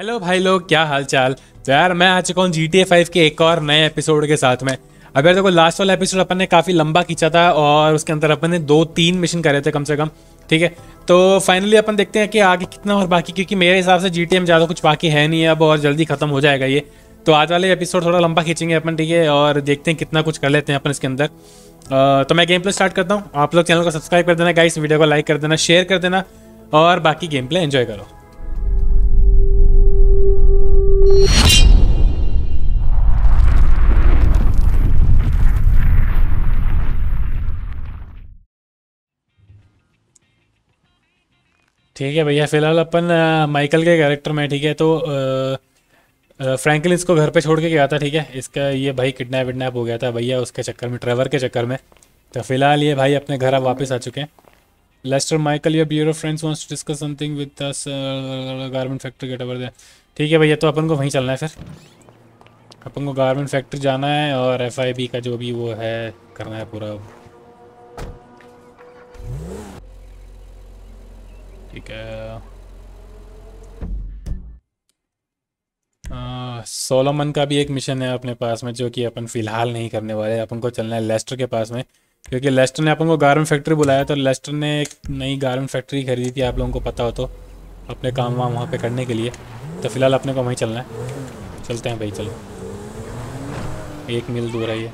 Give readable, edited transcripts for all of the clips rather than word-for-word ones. Hello भाई लोग, क्या हाल चाल। तो यार मैं आ चुका हूँ GTA 5 के एक और नए एपिसोड के साथ में। अब यार देखो, लास्ट वाला एपिसोड अपन ने काफ़ी लंबा खींचा था और उसके अंदर अपन ने 2-3 मिशन करे थे कम से कम, ठीक है। तो फाइनली अपन देखते हैं कि आगे कितना और बाकी, क्योंकि मेरे हिसाब से GTA में ज़्यादा कुछ बाकी है नहीं अब और जल्दी ख़त्म हो जाएगा ये। तो आज वाले एपिसोड थोड़ा लंबा खींचेंगे अपन, ठीक है, और देखते हैं कितना कुछ कर लेते हैं अपन इसके अंदर। तो मैं गेम प्ले स्टार्ट करता हूँ। आप लोग चैनल को सब्सक्राइब कर देना गाइस, वीडियो को लाइक कर देना, शेयर कर देना और बाकी गेम प्ले एंजॉय करो। ठीक है भैया, फिलहाल अपन माइकल के कैरेक्टर में, ठीक है। तो फ्रैंकलिन इसको घर पे छोड़ के गया था, ठीक है। इसका ये भाई किडनैप विडनैप हो गया था भैया उसके चक्कर में, ट्रेवर के चक्कर में। तो फिलहाल ये भाई अपने घर वापस आ चुके हैं। Lester Michael, your bureau friends wants to discuss something with us, garment factory gate over there. ठीक है भैया, तो अपन को वहीं चलना है, फिर अपन को गारमेंट फैक्ट्री जाना है और FIB का जो भी वो है करना है पूरा, ठीक है। सोलोमन का भी एक मिशन है अपने पास में जो कि अपन फ़िलहाल नहीं करने वाले। अपन को चलना है लेस्टर के पास में, क्योंकि लेस्टर ने अपन को गारमेंट फैक्ट्री बुलाया। तो लेस्टर ने एक नई गारमेंट फैक्ट्री खरीदी थी, आप लोगों को पता हो तो, अपने काम वाम वहाँ पे करने के लिए। तो फिलहाल अपने को वहीं चलना है, चलते हैं भाई, चलो। 1 मील दूर है ये,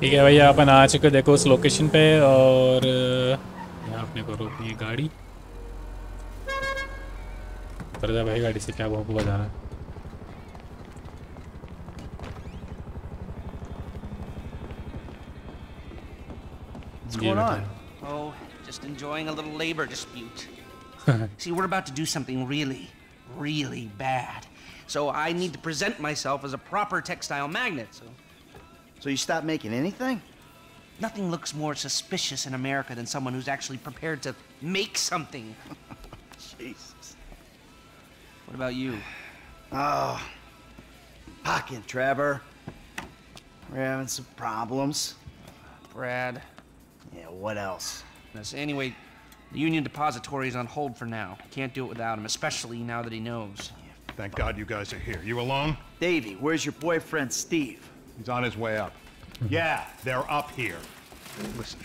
ठीक है भैया। अपन आ चुके देखो उस लोकेशन पे, और यहाँ अपने को रोकनी है गाड़ी। पर्दा भाई, गाड़ी से क्या भोंकू बजाना है। What's going on? Oh, just enjoying a little labor dispute. See, we're about to do something really, really bad. So I need to present myself as a proper textile magnet. So you stop making anything? Nothing looks more suspicious in America than someone who's actually prepared to make something. Jesus. What about you? Oh, pocket, Trevor. We're having some problems. Brad. Yeah, what else? Anyway, the Union Depository is on hold for now. Can't do it without him, especially now that he knows. Yeah, thank God you guys are here. You alone? Davey, where's your boyfriend, Steve? He's on his way up. Yeah, they're up here. Listen,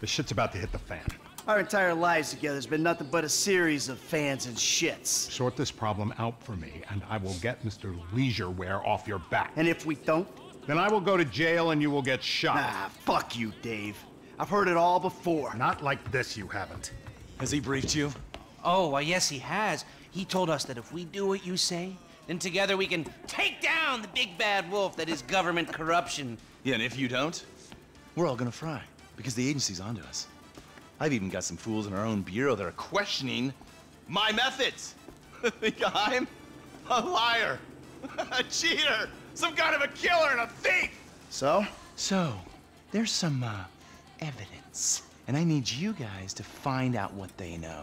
this shit's about to hit the fan. Our entire lives together has been nothing but a series of fans and shits. Sort this problem out for me, and I will get Mr. Leisureware off your back. And if we don't? Then I will go to jail and you will get shot. Nah, fuck you, Dave. I've heard it all before. Not like this, you haven't. Has he briefed you? Oh, well, yes, he has. He told us that if we do what you say, then together we can take down the big bad wolf that is government corruption. Yeah, and if you don't, we're all gonna fry, because the agency's onto us. I've even got some fools in our own bureau that are questioning my methods. Think I'm a liar, a cheater, some kind of a killer and a thief. So, there's some, evidence, and I need you guys to find out what they know.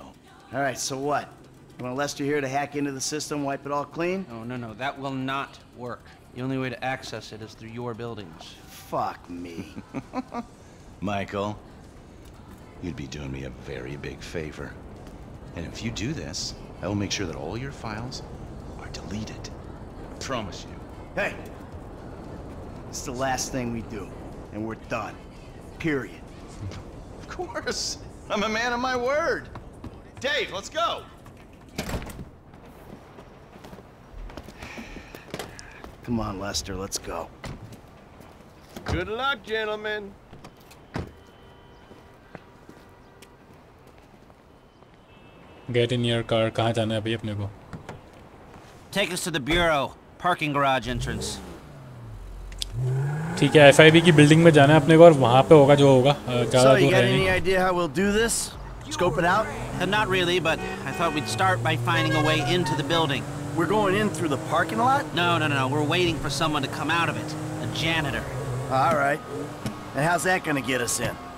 All right, so what? You want Lester here to hack into the system, wipe it all clean? Oh, no, that will not work. The only way to access it is through your buildings. Fuck me. Michael, you'd be doing me a very big favor. And if you do this, I will make sure that all your files are deleted. I promise you. Hey, it's the last thing we do, and we're done. Period. Of course. I'm a man of my word. Dave, let's go. Come on, Lester, let's go. Good luck, gentlemen. Get in your car. कहाँ जाना है अभी अपने को? Take us to the bureau parking garage entrance. ठीक है, FIB की building में जाना है अपने को और वहाँ पे होगा जो होगा, ज़्यादा दूर है नहीं।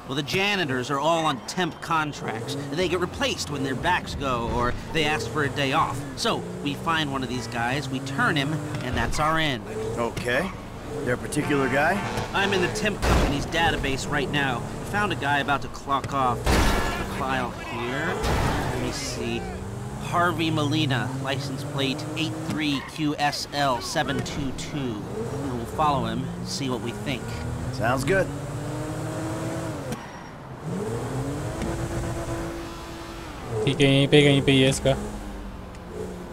Well, the janitors are all on temp contracts. They get replaced when their backs go or they ask for a day off. So we find one of these guys, we turn him, and that's our end. Okay. Their particular guy? I'm in the temp company's database right now. Found a guy about to clock off. File here. see. Harvey Molina, license plate 83QSL722. We'll follow him and see what we think. Sounds good. ठीक है यहीं पे ये इसका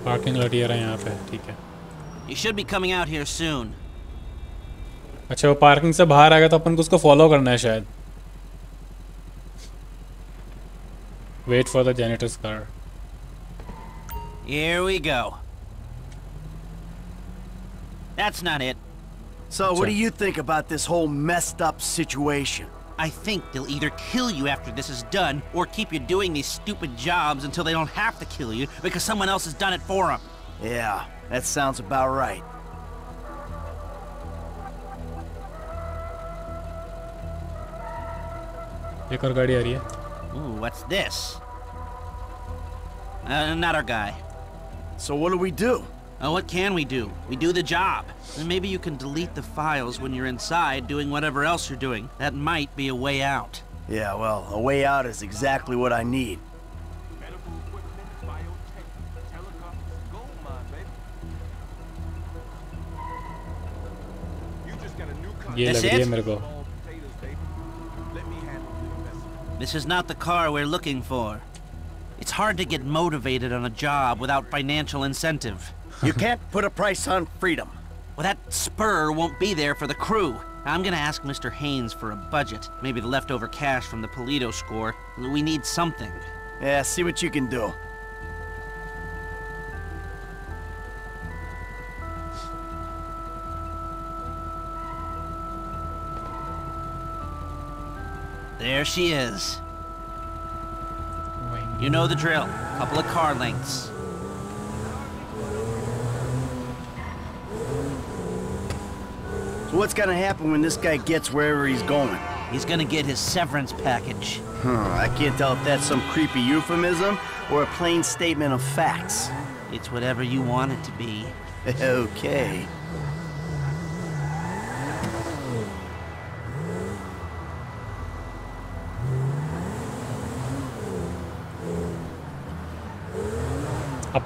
parking lot है यहाँ पे ठीक है. You should be coming out here soon. अच्छा वो parking से बाहर आ गया तो अपन को उसको follow करना है शायद. Wait for the janitor's car. Here we go. That's not it. So what do you think about this whole messed up situation? I think they'll either kill you after this is done, or keep you doing these stupid jobs until they don't have to kill you because someone else has done it for them. Yeah, that sounds about right. Ooh, what's this? Not our guy. So what do we do? What can we do? We do the job. And maybe you can delete the files when you're inside doing whatever else you're doing. That might be a way out. Yeah, well, a way out is exactly what I need. That's it? This is not the car we're looking for. It's hard to get motivated on a job without financial incentive. You can't put a price on freedom. Well, that spur won't be there for the crew. I'm gonna ask Mr. Haynes for a budget. Maybe the leftover cash from the Polito score. We need something. Yeah, see what you can do. There she is. You know the drill. Couple of car lengths. What's gonna happen when this guy gets wherever he's going? He's gonna get his severance package. I can't tell if that's some creepy euphemism or a plain statement of facts. It's whatever you want it to be. Okay. Hey,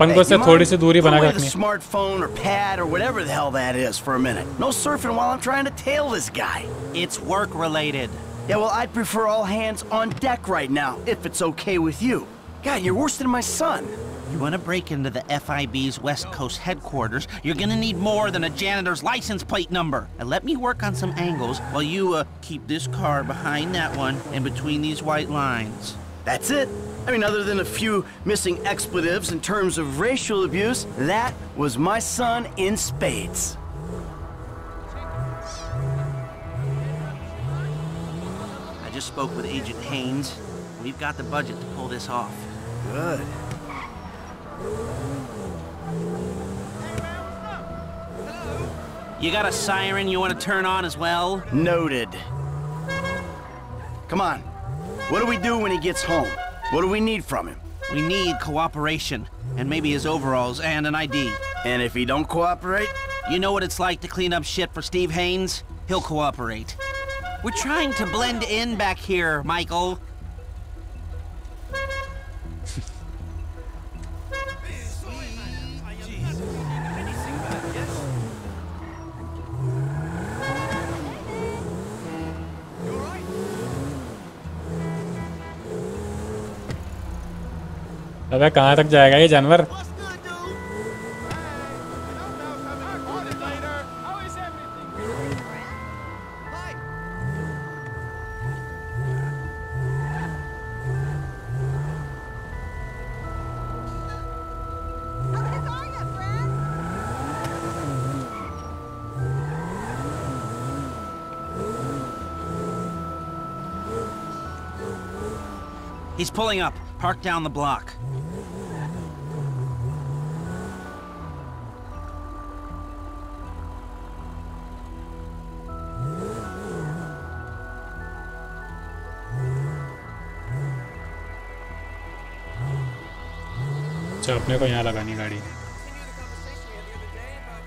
away the smartphone or pad or whatever the hell that is for a minute. No surfing while I'm trying to tail this guy. It's work related. Yeah, well, I'd prefer all hands on deck right now, if it's okay with you. God, you're worse than my son. You want to break into the FIB's West Coast headquarters, you're gonna need more than a janitor's license plate number. And let me work on some angles while you, keep this car behind that one and between these white lines. That's it. I mean, other than a few missing expletives in terms of racial abuse, that was my son in spades. I just spoke with Agent Haynes. We've got the budget to pull this off. Good. You got a siren you want to turn on as well? Noted. Come on. What do we do when he gets home? What do we need from him? We need cooperation, and maybe his overalls and an ID. And if he don't cooperate? You know what it's like to clean up shit for Steve Haynes? He'll cooperate. We're trying to blend in back here, Michael. अबे कहाँ तक जाएगा ये जानवर? He's pulling up. Park down the block.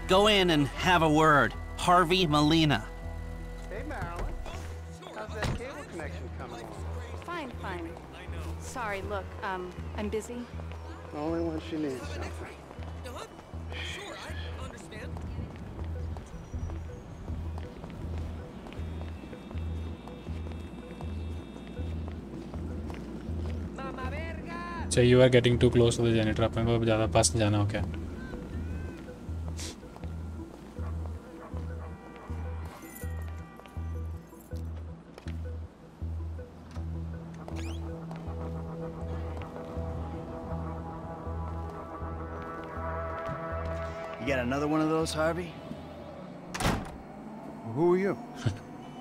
Go in and have a word. Harvey Molina. Hey, Marilyn. How's that cable connection coming along? Fine, fine. Sorry, look, I'm busy. Only when she needs something. Sure, I understand. So you are getting too close to the janitor. Apne ko zyada paas nahi jana ho kya? Another one of those, Harvey? Who are you?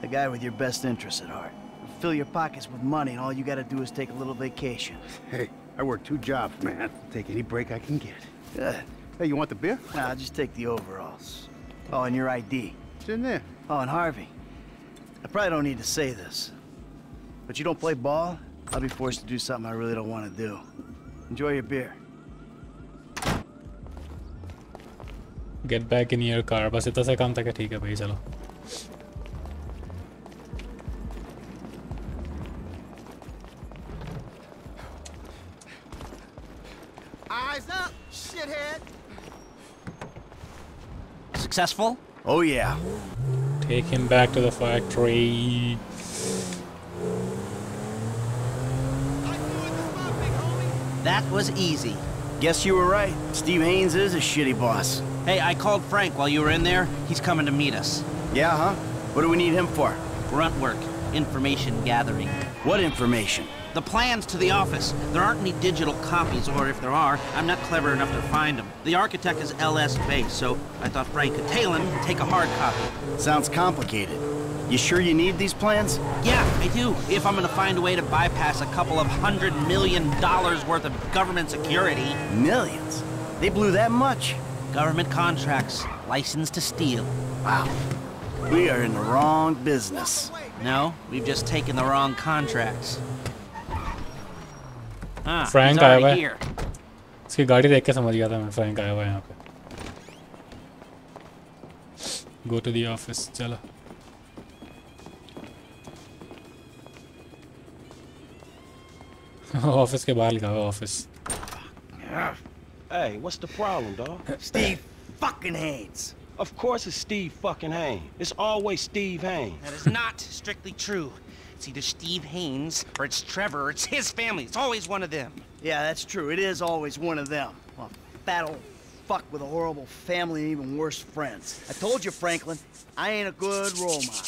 The guy with your best interests at heart. Fill your pockets with money and all you gotta do is take a little vacation. Hey, I work 2 jobs, man. I'll take any break I can get. Good. Hey, you want the beer? Nah, I'll just take the overalls. Oh, and your ID. It's in there. Oh, and Harvey, I probably don't need to say this, but you don't play ball, I'll be forced to do something I really don't want to do. Enjoy your beer. Get back in your car. बस इतना सा काम था कि ठीक है भाई चलो. Eyes up, shithead. Successful? Oh yeah. Take him back to the factory. That was easy. Guess you were right. Steve Haynes is a shitty boss. Hey, I called Frank while you were in there. He's coming to meet us. Yeah, huh? What do we need him for? Grunt work. Information gathering. What information? The plans to the office. There aren't any digital copies, or if there are, I'm not clever enough to find them. The architect is LS-based, so I thought Frank could tail him and take a hard copy. Sounds complicated. You sure you need these plans? Yeah, I do. If I'm gonna find a way to bypass a couple of $100 million worth of government security. Millions? They blew that much? Government contracts, license to steal. Wow. We are in the wrong business. No, we've just taken the wrong contracts. Ah, Frank आया हुआ है. इसकी गाड़ी देख के समझ गया था मैं. Frank आया हुआ है यहाँ पे. Go to the office. चलो. Office के बाहर लिखा हुआ office. Hey, what's the problem, dog? Steve fucking Haynes. Of course it's Steve fucking Haynes. It's always Steve Haynes. That is not strictly true. It's either Steve Haynes or it's Trevor. Or it's his family. It's always one of them. Yeah, that's true. It is always one of them. A fat old fuck with a horrible family and even worse friends. I told you, Franklin, I ain't a good role model.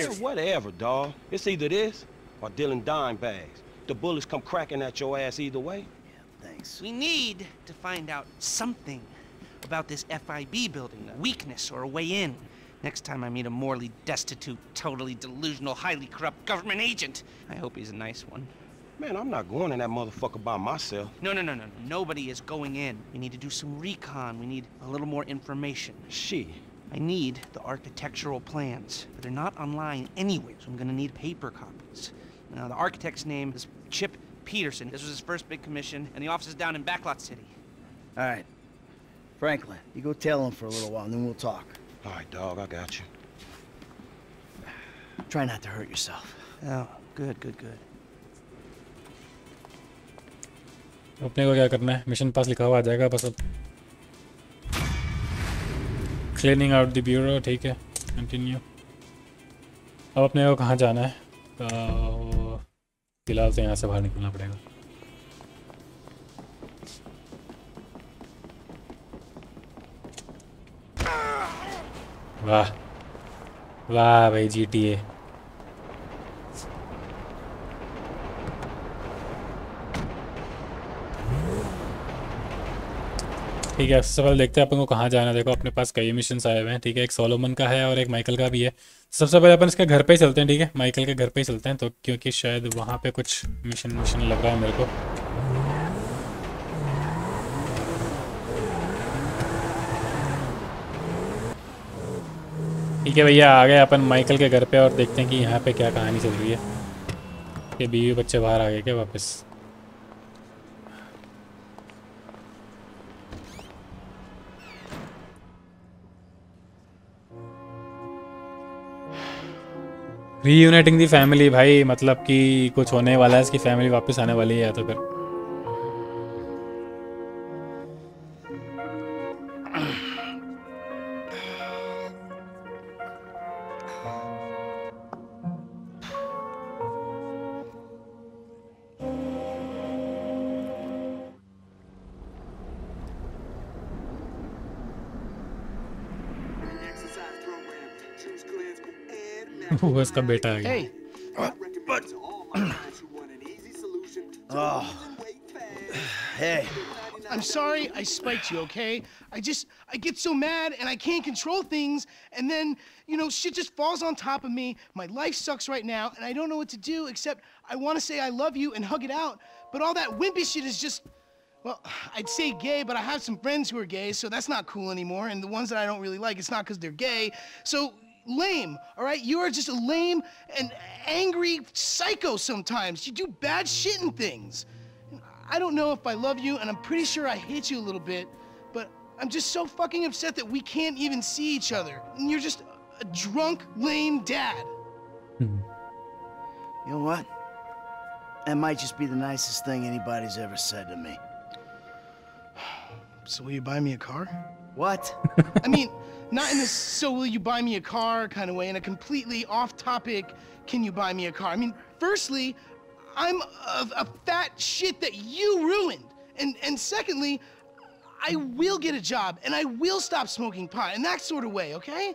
Yeah, whatever, dog. It's either this or dealing dime bags. The bullets come cracking at your ass either way. Yeah, thanks. We need to find out something about this FIB building, a weakness or a way in. Next time I meet a morally destitute, totally delusional, highly corrupt government agent. I hope he's a nice one. Man, I'm not going in that motherfucker by myself. No. Nobody is going in. We need to do some recon. We need a little more information. Shit. I need the architectural plans, but they're not online anyway, so I'm gonna need paper copies. Now, the architect's name is Chip Peterson. This was his first big commission, and the office is down in Backlot City. All right. Franklin, you go tell him for a little while, and then we'll talk. All right, dog, I got you. Try not to hurt yourself. Oh, good. अपने को क्या करना है? Mission pass लिखा हुआ आ जाएगा बस अब. Cleaning out the bureau, ठीक है. Continue. अब अपने को कहाँ जाना है? फिलहाल तो यहाँ से बाहर निकलना पड़ेगा. वाह वाह भाई GTA. ठीक है, सबसे पहले देखते हैं अपन को कहाँ जाना है. देखो अपने पास कई मिशंस आए हुए हैं. ठीक है, एक सोलोमन का है और एक माइकल का भी है. सबसे पहले अपन इसके घर पे ही चलते हैं. ठीक है, माइकल के घर पे ही चलते हैं, तो क्योंकि शायद वहाँ पे कुछ मिशन लग रहा है मेरे को. ठीक है भैया, आ गए अपन माइकल के घर पे और देखते हैं कि यहाँ पे क्या कहानी चल रही है. कि बीवी बच्चे बाहर आ गए क्या वापस? रीयूनाइटिंग दी फैमिली भाई, मतलब कि कुछ होने वाला है, इसकी फैमिली वापस आने वाली है तो फिर वो इसका बेटा आ गया। Hey, I'm sorry I spiked you, okay? I get so mad and I can't control things, and then, you know, shit just falls on top of me. My life sucks right now, and I don't know what to do except I want to say I love you and hug it out, but all that wimpy shit is just, well, I'd say gay, but I have some friends who are gay, so that's not cool anymore, and the ones that I don't really like, it's not because they're gay, so lame, all right? You are just a lame and angry psycho sometimes. You do bad shit and things. I don't know if I love you, and I'm pretty sure I hate you a little bit, but I'm just so fucking upset that we can't even see each other. And you're just a drunk, lame dad. You know what? That might just be the nicest thing anybody's ever said to me. So will you buy me a car? What? I mean, not in this "so will you buy me a car" kind of way, in a completely off-topic "can you buy me a car?" I mean, firstly, I'm a fat shit that you ruined. And secondly, I will get a job, and I will stop smoking pot, in that sort of way, okay?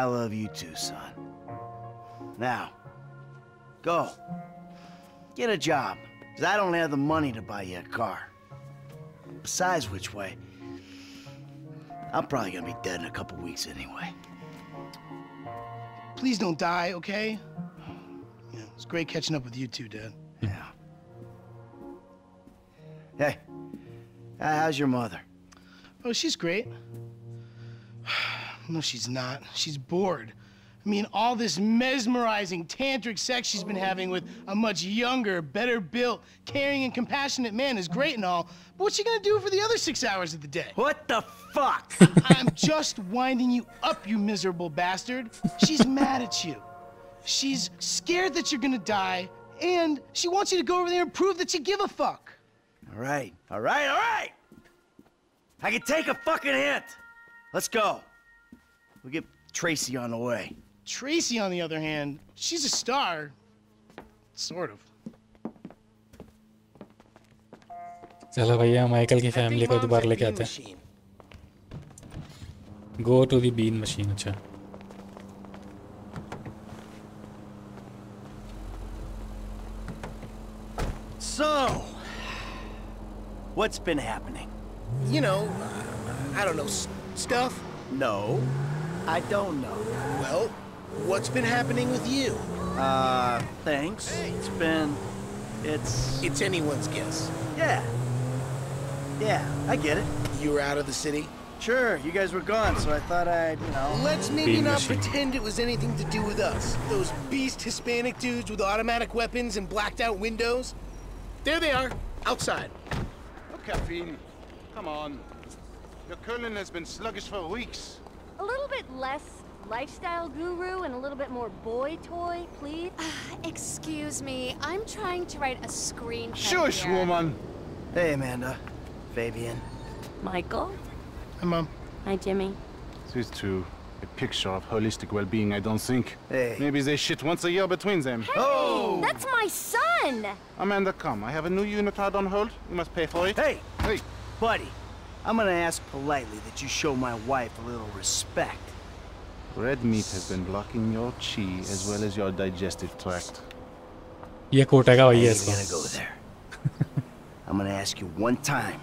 I love you too, son. Now, go. Get a job, because I don't have the money to buy you a car. Besides which way, I'm probably gonna be dead in a couple weeks anyway. Please don't die, okay? Yeah, it's great catching up with you two, Dad. Yeah. Hey, how's your mother? Oh, she's great. No, she's not. She's bored. I mean, all this mesmerizing tantric sex she's been having with a much younger, better built, caring and compassionate man is great and all, but what's she gonna do for the other 6 hours of the day? What the fuck? I'm just winding you up, you miserable bastard. She's mad at you. She's scared that you're gonna die, and she wants you to go over there and prove that you give a fuck. All right, all right, all right. I can take a fucking hint. Let's go. We'll get Tracy on the way. Tracy, on the other hand, she's a star. Sort of. चलो भैया Michael की family को दोबारा लेके आते हैं। Go to the bean machine, अच्छा। So, what's been happening? You know, I don't know, stuff? No, I don't know. Well, what's been happening with you? Thanks. Hey. It's anyone's guess. Yeah. Yeah, I get it. You were out of the city? Sure, you guys were gone, so I thought I'd, you know... Let's maybe not pretend it was anything to do with us. Those beast Hispanic dudes with automatic weapons and blacked-out windows. There they are, outside. Look, caffeine. Come on. Your Köln has been sluggish for weeks. A little bit less... lifestyle guru and a little bit more boy toy, please. Excuse me, I'm trying to write a screenplay. Shush, woman. Hey, Amanda. Fabian. Michael. Hi, Mom. Hi, Jimmy. These two, a picture of holistic well-being, I don't think. Hey. Maybe they shit once a year between them. Hey, oh! That's my son! Amanda, come. I have a new unit hard on hold. You must pay for it. Hey! Hey! Buddy, I'm gonna ask politely that you show my wife a little respect. Red meat has been blocking your chi as well as your digestive tract. I'm gonna go there. I'm gonna ask you one time,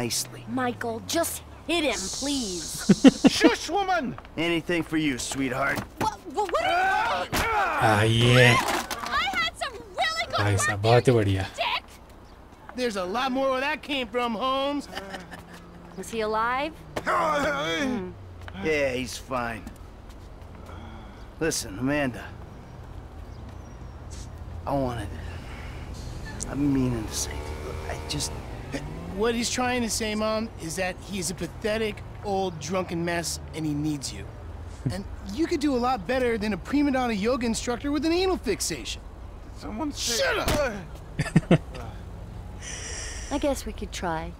nicely. Michael, just hit him, please. Shush, woman! Anything for you, sweetheart. What are you doing? Ah, yeah. I had some really good work there, you dick. There's a lot more where that came from, Holmes. Is he alive? Yeah, he's fine. Listen, Amanda. I'm meaning to say to you, What he's trying to say, Mom, is that he's a pathetic, old, drunken mess, and he needs you. And you could do a lot better than a prima donna yoga instructor with an anal fixation. Someone say... Shut up! I guess we could try.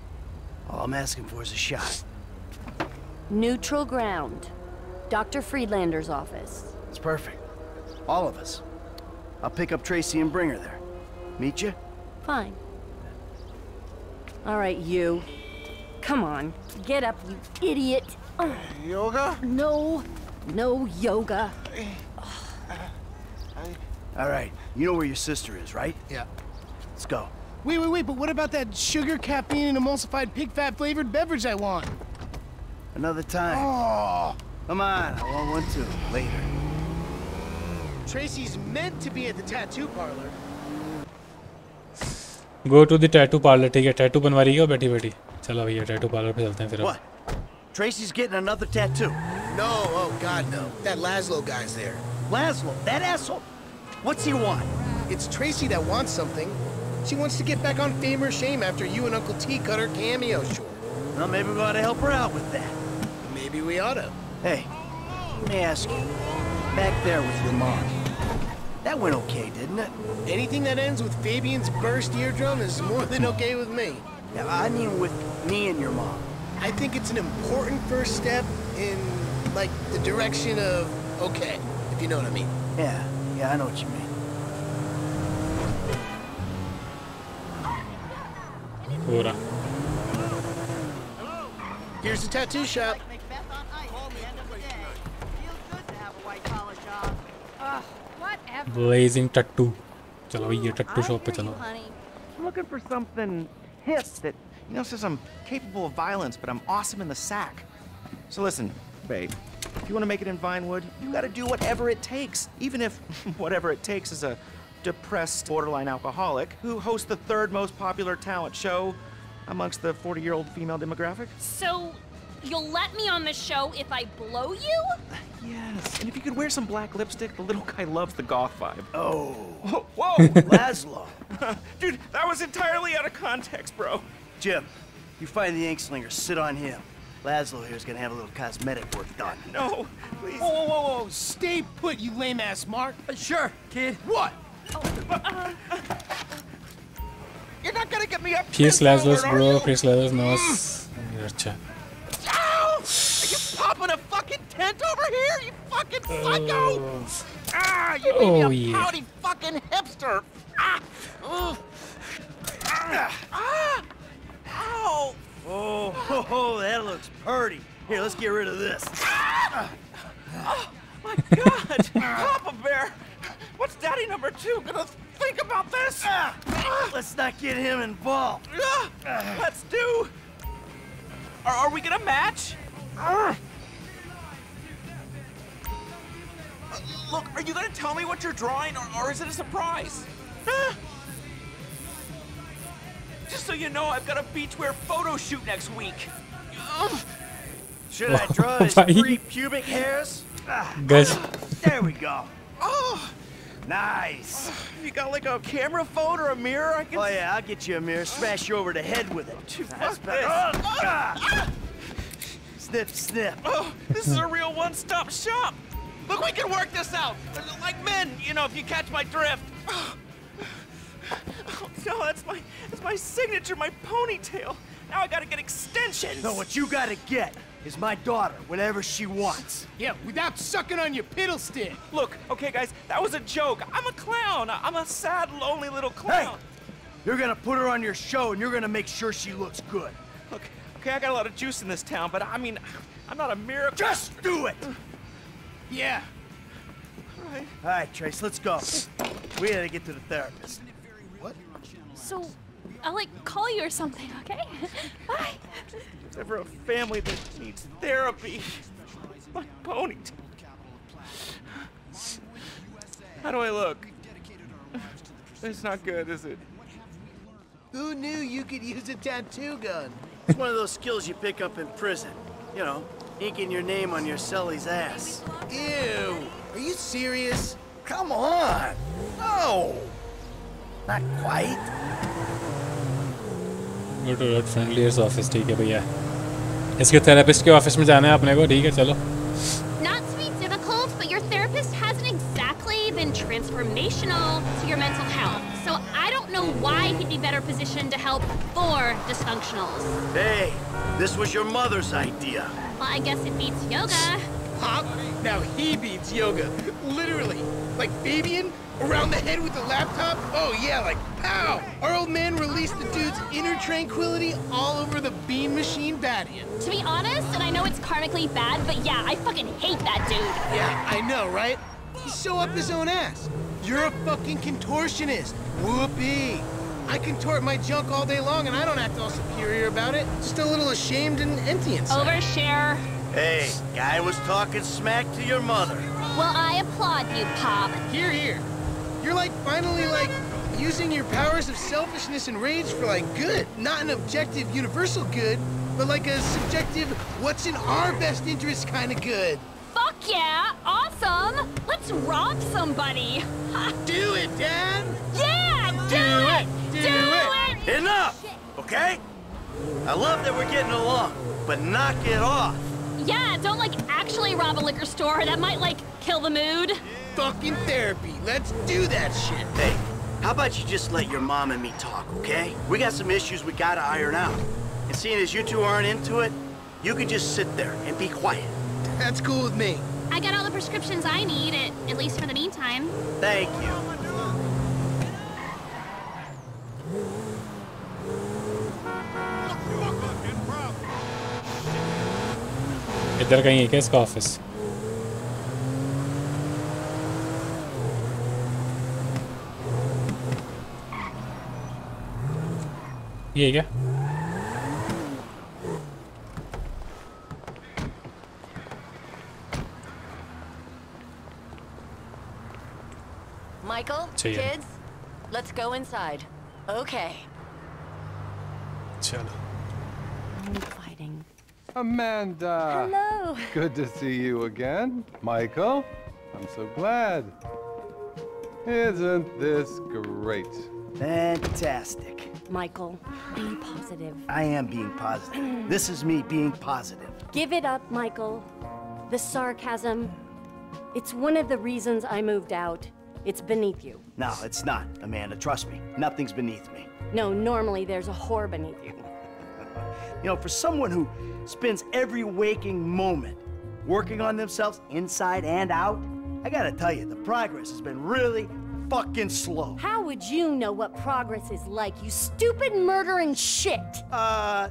All I'm asking for is a shot. Neutral ground. Dr. Friedlander's office. It's perfect. All of us. I'll pick up Tracy and bring her there. Meet you? Fine. All right, you. Come on. Get up, you idiot. Yoga? No. No yoga. All right. You know where your sister is, right? Yeah. Let's go. Wait, but what about that sugar, caffeine, and emulsified pig fat flavored beverage I want? Another time. Oh. Come on, I want one too. Later. Tracy's meant to be at the tattoo parlor. Go to the tattoo parlor. ठीक है, tattoo बनवा रही हो बैठी-बैठी. चलो भैया tattoo parlor पे चलते हैं फिर. What? Tracy's getting another tattoo. No, oh God, no. That Laszlo guy's there. Laszlo, that asshole. What's he want? It's Tracy that wants something. She wants to get back on Fame or Shame after you and Uncle T cut her cameo short. Well, maybe we ought to help her out with that. Maybe we ought to. Hey, let me ask you. Back there with your mom. That went okay, didn't it? Anything that ends with Fabian's burst eardrum is more than okay with me. Yeah, I mean with me and your mom. I think it's an important first step in, like, the direction of okay, if you know what I mean. Yeah, I know what you mean. Here's the tattoo shop. Blazing Tattoo. Chalo ye tattoo shop pe chalo. I'm looking for something hip that, you know, says I'm capable of violence, but I'm awesome in the sack. So listen, babe, if you want to make it in Vinewood, you got to do whatever it takes, even if whatever it takes is a depressed borderline alcoholic who hosts the third most popular talent show amongst the 40-year-old female demographic. So you'll let me on the show if I blow you? Yes, and if you could wear some black lipstick, the little guy loves the goth vibe. Oh. Whoa, Laszlo. Dude, that was entirely out of context, bro. Jim, you find the ink slinger, sit on him. Laszlo here's gonna have a little cosmetic work done. No, please. Whoa, stay put, you lame-ass mark. Sure, kid. What? You're not gonna get me up. Chris Laszlo's bro, Chris Laszlo's nose. Ow! Are you popping a fucking tent over here? You fucking psycho! Ah, you made me a pouty fucking hipster. Ah! Ah! Ow! Oh, that looks pretty. Here, let's get rid of this. Ah! Oh my God, Papa Bear. What's Daddy number two gonna think about this? Let's not get him involved. Let's do. Are we gonna match? Look, are you gonna tell me what you're drawing, or is it a surprise? Just so you know, I've got a beachwear photo shoot next week. Should I draw his three pubic hairs? Guys. There we go. Oh. Nice. You got like a camera phone or a mirror? I can. Oh yeah, I'll get you a mirror. Smash you over the head with it. Nice. Snip, snip. Oh, this is a real one-stop shop. Look, we can work this out. Like men, you know, if you catch my drift. Oh, no, that's my signature, my ponytail. Now I gotta get extensions. No, what you gotta get is my daughter, whenever she wants. Yeah, without sucking on your piddle stick. Look, okay, guys, that was a joke. I'm a clown. I'm a sad, lonely little clown. Hey, you're gonna put her on your show, and you're gonna make sure she looks good. Look, okay, I got a lot of juice in this town, but I mean, I'm not a miracle. Just do it! Yeah. All right, Trace, let's go. We gotta get to the therapist. What? So, I'll, like, call you or something, okay? Bye. There's ever a family that needs therapy. My ponytail. How do I look? It's not good, is it? Who knew you could use a tattoo gun? It's one of those skills you pick up in prison. You know, inking your name on your cellie's ass. Ew. Are you serious? Come on. No. Not quite. Go to Rod Friendly's office, ठीक है भैया. इसके therapist के office में जाना है आपने को, ठीक है चलो. Not sweet, foundational to your mental health. So I don't know why he'd be better positioned to help four dysfunctionals. Hey, this was your mother's idea. Well, I guess it beats yoga. Pop, now he beats yoga, literally. Like Fabian, around the head with the laptop? Oh yeah, like pow! Our old man released the dude's inner tranquility all over the Bean Machine Battian. To be honest, and I know it's karmically bad, but yeah, I fucking hate that dude. Yeah, I know, right? He's so up his own ass. You're a fucking contortionist. Whoopee. I contort my junk all day long and I don't act all superior about it. Just a little ashamed and empty inside. Overshare. Hey, guy was talking smack to your mother. Well, I applaud you, Pop. Hear, hear. You're like finally like using your powers of selfishness and rage for like good. Not an objective universal good, but like a subjective what's in our best interest kind of good. Fuck yeah, awesome. Let's rob somebody. Do it, Dad. Yeah, do it. Enough, okay? I love that we're getting along, but knock it off. Yeah, don't like actually rob a liquor store. That might like kill the mood. Fucking therapy. Let's do that shit. Hey, how about you just let your mom and me talk, okay? We got some issues we gotta iron out. And seeing as you two aren't into it, you can just sit there and be quiet. That's cool with me. I got all the prescriptions I need, at least for the meantime. Thank you. इधर कहीं है क्या इसका office? ये है क्या? Michael, kids, let's go inside. Okay. चलो. Fighting. Amanda! Hello! Good to see you again. Michael, I'm so glad. Isn't this great? Fantastic. Michael, be positive. I am being positive. This is me being positive. Give it up, Michael. The sarcasm. It's one of the reasons I moved out. It's beneath you. No, it's not, Amanda. Trust me. Nothing's beneath me. No, normally there's a whore beneath you. You know, for someone who spends every waking moment working on themselves inside and out, I gotta tell you, the progress has been really fucking slow. How would you know what progress is like, you stupid murdering shit?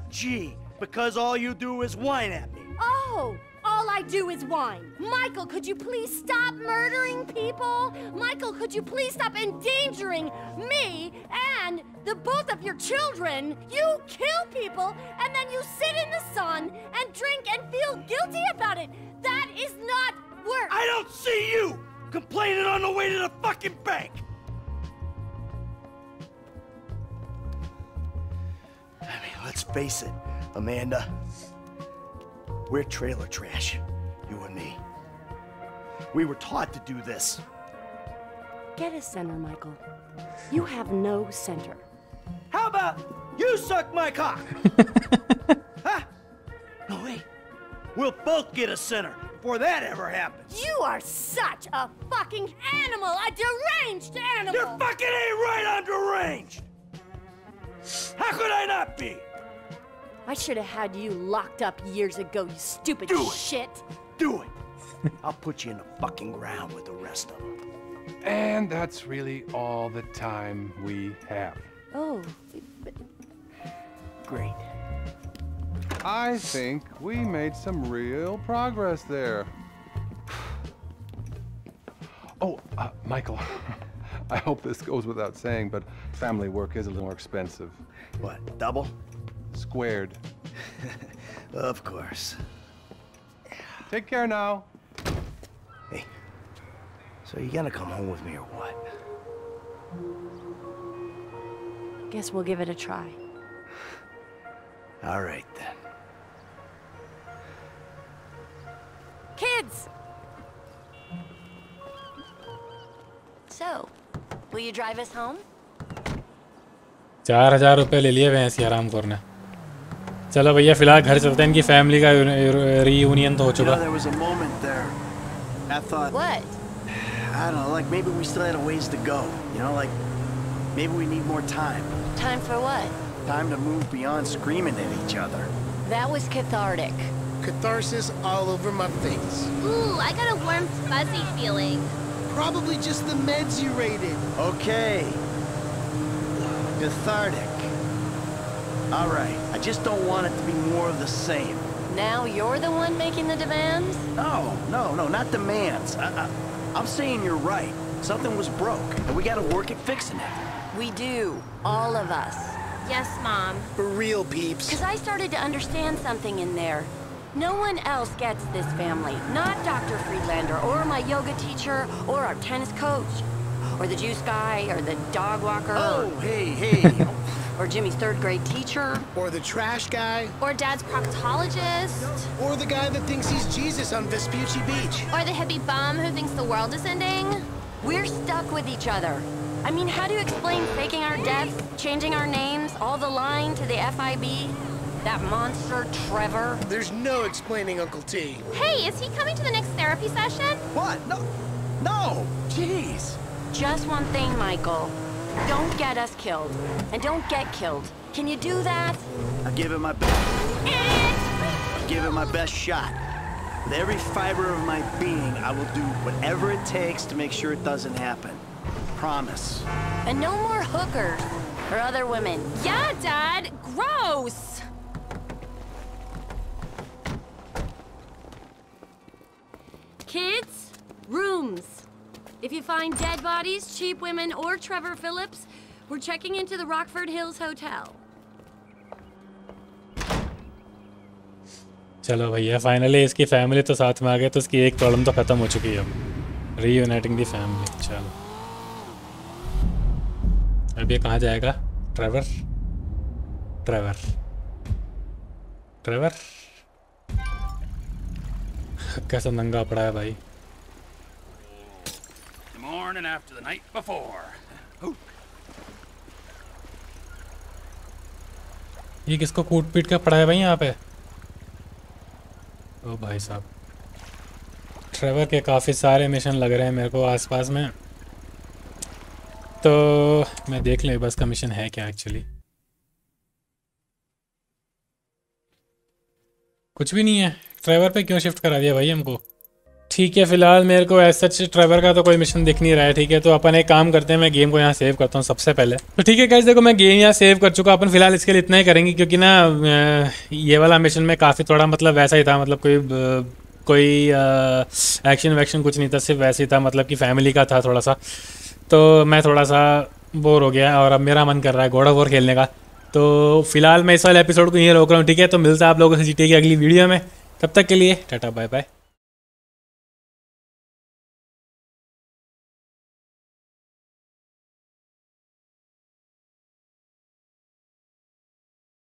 Gee, because all you do is whine at me. Oh, all I do is whine. Michael, could you please stop murdering people? Michael, could you please stop endangering me and the both of your children? You kill people and then you sit in the sun and drink and feel guilty about it. That is not work. I don't see you complaining on the way to the fucking bank. I mean, let's face it, Amanda. We're trailer trash, you and me. We were taught to do this. Get a center, Michael. You have no center. How about you suck my cock? Huh? No way. We'll both get a center before that ever happens. You are such a fucking animal, a deranged animal. You're fucking ain't right on deranged. How could I not be? I should have had you locked up years ago, you stupid shit. Do it. I'll put you in the fucking ground with the rest of them. And that's really all the time we have. Oh. Great. I think we made some real progress there. Oh, Michael, I hope this goes without saying, but family work is a little more expensive. What, double? Squared. Of course. Take care now. Hey, so you gonna come home with me or what? Guess we'll give it a try. All right then. Kids! So, will you drive us home? 4000 रुपए ले लिए भैंस आराम करना. चलो भैया फिलहाल घर चलते हैं, इनकी फैमिली का रीयूनियन तो हो चुका. I don't know, like maybe we still had a ways to go. You know, like maybe we need more time. Time for what? Time to move beyond screaming at each other. That was cathartic. Catharsis all over my face. Ooh, I got a warm, fuzzy feeling. Probably just the meds you rated. Okay. Cathartic. All right, I just don't want it to be more of the same. Now you're the one making the demands? No, not demands. I'm saying you're right. Something was broke, and we gotta work at fixing it. We do, all of us. Yes, Mom. For real, peeps. Because I started to understand something in there. No one else gets this family. Not Dr. Friedlander, or my yoga teacher, or our tennis coach, or the juice guy, or the dog walker. Oh, or, hey. Or Jimmy's third grade teacher. Or the trash guy. Or Dad's proctologist. Or the guy that thinks he's Jesus on Vespucci Beach. Or the hippie bum who thinks the world is ending. We're stuck with each other. I mean, how do you explain faking our deaths, changing our names, all the line to the FIB? That monster, Trevor. There's no explaining Uncle T. Hey, is he coming to the next therapy session? What? No! Jeez! Just one thing, Michael. Don't get us killed. And don't get killed. Can you do that? I give it my best. I give it my best shot. With every fiber of my being, I will do whatever it takes to make sure it doesn't happen. Promise. And no more hookers. Or other women. Yeah, Dad! Gross! Kids, rooms. If you find dead bodies, cheap women, or Trevor Phillips, we're checking into the Rockford Hills Hotel. चलो भैया, finally इसकी family तो साथ में आ गई, तो इसकी एक problem तो खत्म हो चुकी है अब. Reuniting the family. चलो. अब ये कहाँ जाएगा? Trevor. कैसा नंगा पड़ा है भाई? The morning after the night before. ये किसको कूट पीट के पड़ा है भाई यहाँ पे? ओ भाई साहब, ट्रेवर के काफ़ी सारे मिशन लग रहे हैं मेरे को आसपास में, तो मैं देख लूँ बस का मिशन है क्या एक्चुअली. कुछ भी नहीं है. ट्रेवर पे क्यों शिफ्ट करा दिया भाई हमको? ठीक है, फिलहाल मेरे को ऐसा ट्रेवर का तो कोई मिशन दिख नहीं रहा है. ठीक है, तो अपन एक काम करते हैं, मैं गेम को यहाँ सेव करता हूँ सबसे पहले. तो ठीक है गाइस, देखो मैं गेम यहाँ सेव कर चुका. अपन फिलहाल इसके लिए इतना ही करेंगे, क्योंकि ना ये वाला मिशन में काफ़ी थोड़ा मतलब वैसा ही था, मतलब कोई एक्शन वैक्शन कुछ नहीं था, सिर्फ वैसे ही था, मतलब कि फैमिली का था थोड़ा सा. तो मैं थोड़ा सा बोर हो गया और अब मेरा मन कर रहा है गॉड ऑफ वॉर खेलने का. तो फिलहाल मैं इस वाले एपिसोड को यहीं रोक रहा हूँ. ठीक है, तो मिलता है आप लोगों से GTA की अगली वीडियो में. तब तक के लिए टाटा बाय बाय.